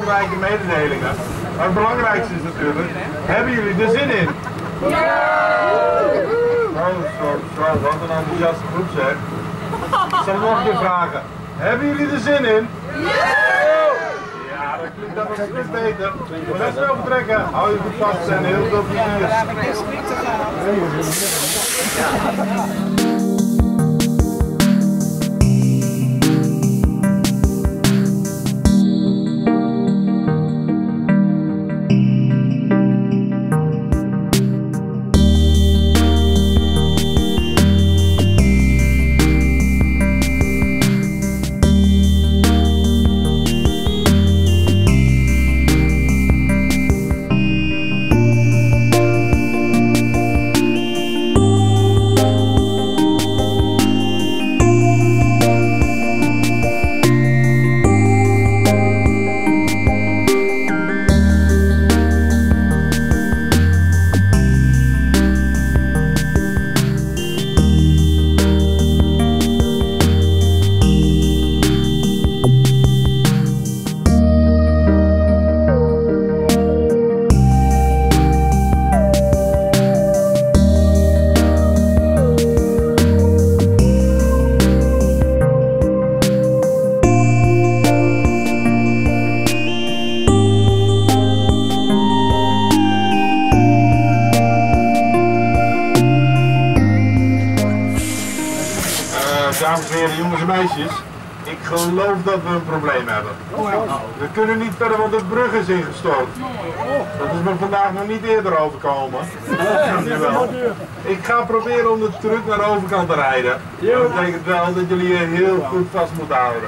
belangrijke mededelingen. Maar het belangrijkste is natuurlijk, hebben jullie er zin in? Ja! Oh, sorry, wat een enthousiaste groep zeg. Ik zal nog een keer vragen. Hebben jullie er zin in? Ja! Ja, dat klinkt dan nog een stuk beter. Maar dat is wel vertrekken. Hou je goed vast en heel veel plezier. Ja, dat is niet te gaan. Dames en heren, jongens en meisjes, ik geloof dat we een probleem hebben. We kunnen niet verder, want de brug is ingestort. Dat is me vandaag nog niet eerder overkomen. Ik ga proberen om de truck naar de overkant te rijden. Dat betekent wel dat jullie je heel goed vast moeten houden.